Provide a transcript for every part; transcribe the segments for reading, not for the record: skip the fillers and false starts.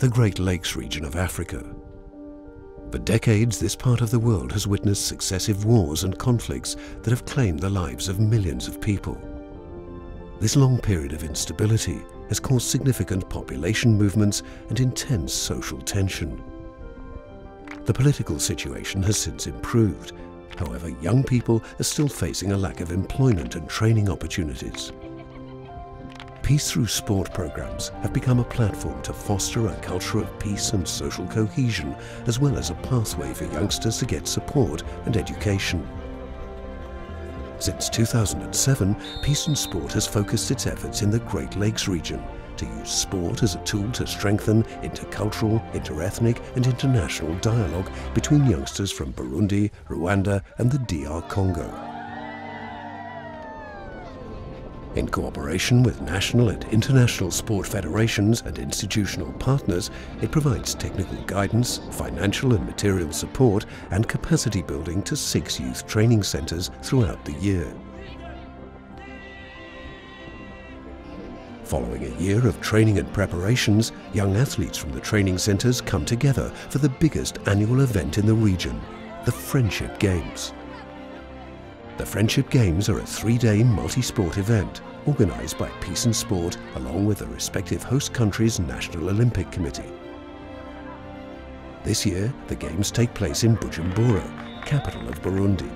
the Great Lakes region of Africa. For decades, this part of the world has witnessed successive wars and conflicts that have claimed the lives of millions of people. This long period of instability has caused significant population movements and intense social tension. The political situation has since improved. However, young people are still facing a lack of employment and training opportunities. Peace through sport programs have become a platform to foster a culture of peace and social cohesion, as well as a pathway for youngsters to get support and education. Since 2007, Peace and Sport has focused its efforts in the Great Lakes region to use sport as a tool to strengthen intercultural, interethnic and international dialogue between youngsters from Burundi, Rwanda and the DR Congo. In cooperation with national and international sport federations and institutional partners, it provides technical guidance, financial and material support, and capacity building to 6 youth training centres throughout the year. Following a year of training and preparations, young athletes from the training centres come together for the biggest annual event in the region, the Friendship Games. The Friendship Games are a 3-day multi-sport event organised by Peace and Sport along with the respective host country's National Olympic Committee. This year, the Games take place in Bujumbura, capital of Burundi.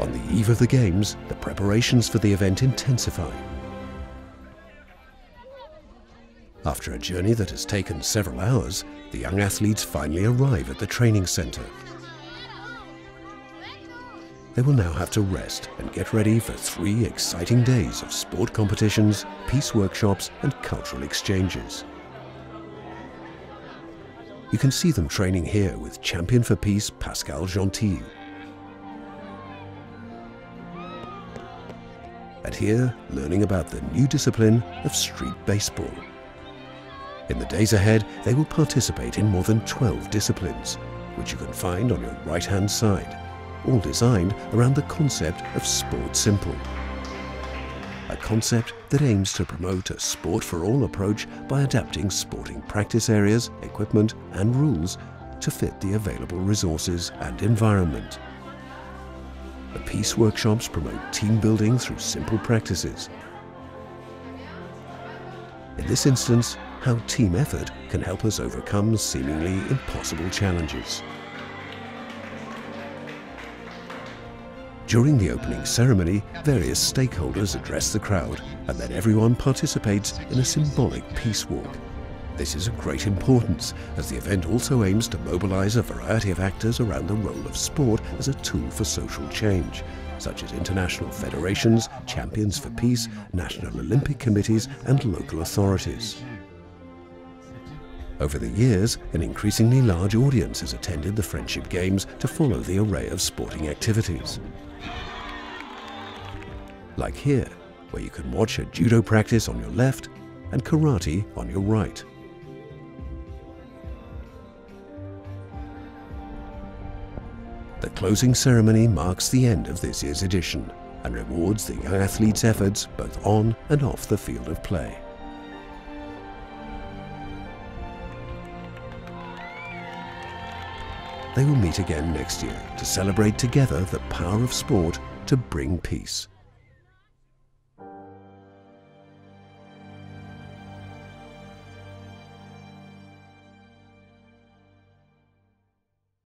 On the eve of the Games, the preparations for the event intensify. After a journey that has taken several hours, the young athletes finally arrive at the training centre. They will now have to rest and get ready for 3 exciting days of sport competitions, peace workshops and cultural exchanges. You can see them training here with champion for peace Pascal Gentil. And here, learning about the new discipline of street baseball. In the days ahead, they will participate in more than 12 disciplines, which you can find on your right-hand side, all designed around the concept of Sport Simple, a concept that aims to promote a sport-for-all approach by adapting sporting practice areas, equipment and rules to fit the available resources and environment. The peace workshops promote team building through simple practices. In this instance, how team effort can help us overcome seemingly impossible challenges. During the opening ceremony, various stakeholders address the crowd, and then everyone participates in a symbolic peace walk. This is of great importance, as the event also aims to mobilize a variety of actors around the role of sport as a tool for social change, such as international federations, champions for peace, national Olympic committees, and local authorities. Over the years, an increasingly large audience has attended the Friendship Games to follow the array of sporting activities. Like here, where you can watch a judo practice on your left and karate on your right. The closing ceremony marks the end of this year's edition and rewards the young athletes' efforts both on and off the field of play. They will meet again next year to celebrate together the power of sport to bring peace.